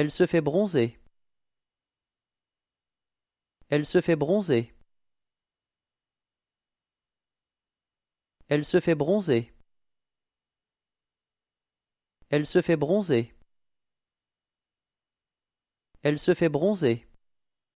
Elle se fait bronzer. Elle se fait bronzer. Elle se fait bronzer. Elle se fait bronzer. Elle se fait bronzer.